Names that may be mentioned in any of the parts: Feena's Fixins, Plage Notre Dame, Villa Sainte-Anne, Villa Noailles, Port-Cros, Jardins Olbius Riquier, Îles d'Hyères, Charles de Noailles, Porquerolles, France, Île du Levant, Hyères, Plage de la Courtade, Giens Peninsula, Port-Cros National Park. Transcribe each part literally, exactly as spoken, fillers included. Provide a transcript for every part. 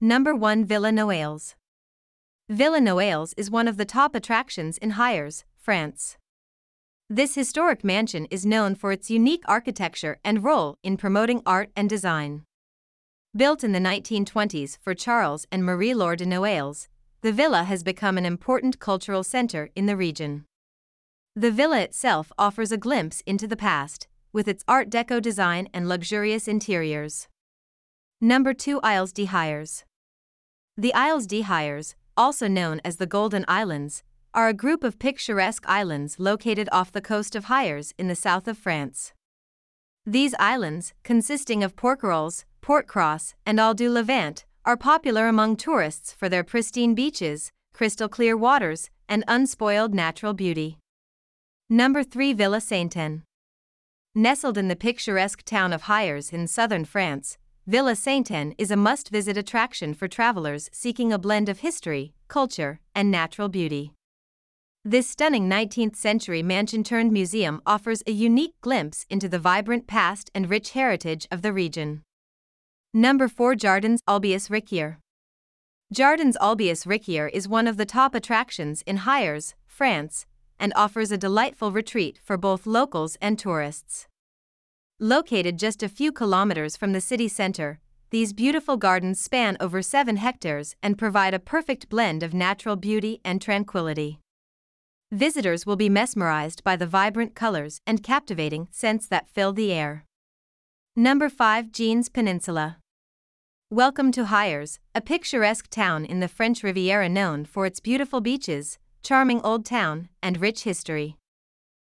Number one. Villa Noailles. Villa Noailles is one of the top attractions in Hyères, France. This historic mansion is known for its unique architecture and role in promoting art and design. Built in the nineteen twenties for Charles and Marie-Laure de Noailles, the villa has become an important cultural center in the region. The villa itself offers a glimpse into the past, with its Art Deco design and luxurious interiors. Number two. Îles d'Hyères. The Îles d'Hyères, also known as the Golden Islands, are a group of picturesque islands located off the coast of Hyères in the south of France. These islands, consisting of Porquerolles, Port-Cros, and Île du Levant, are popular among tourists for their pristine beaches, crystal-clear waters, and unspoiled natural beauty. Number three. Villa Sainte-Anne. Nestled in the picturesque town of Hyères in southern France, Villa Sainte-Anne is a must-visit attraction for travelers seeking a blend of history, culture, and natural beauty. This stunning nineteenth-century mansion-turned museum offers a unique glimpse into the vibrant past and rich heritage of the region. Number four. Jardins Olbius Riquier. Jardins Olbius Riquier is one of the top attractions in Hyères, France, and offers a delightful retreat for both locals and tourists. Located just a few kilometers from the city center, these beautiful gardens span over seven hectares and provide a perfect blend of natural beauty and tranquility. Visitors will be mesmerized by the vibrant colors and captivating scents that fill the air. Number five. Giens Peninsula. Welcome to Hyères, a picturesque town in the French Riviera known for its beautiful beaches, charming old town, and rich history.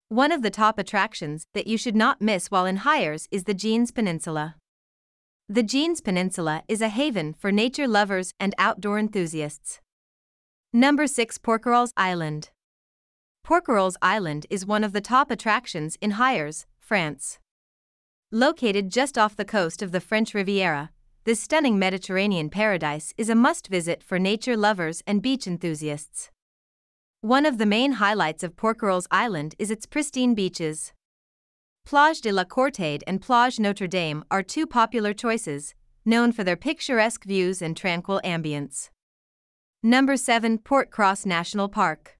One of the top attractions that you should not miss while in Hyères is the Giens Peninsula. The Giens Peninsula is a haven for nature lovers and outdoor enthusiasts. Number six. Porquerolles Island. Porquerolles Island is one of the top attractions in Hyères, France. Located just off the coast of the French Riviera, this stunning Mediterranean paradise is a must-visit for nature lovers and beach enthusiasts. One of the main highlights of Porquerolles Island is its pristine beaches. Plage de la Courtade and Plage Notre Dame are two popular choices, known for their picturesque views and tranquil ambience. Number seven. Port-Cros National Park.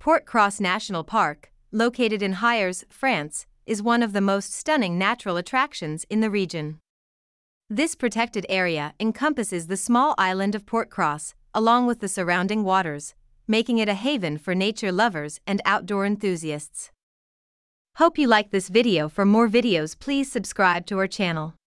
Port-Cros National Park, located in Hyères, France, is one of the most stunning natural attractions in the region. This protected area encompasses the small island of Port-Cros, along with the surrounding waters, making it a haven for nature lovers and outdoor enthusiasts. Hope you like this video. For more videos, please subscribe to our channel.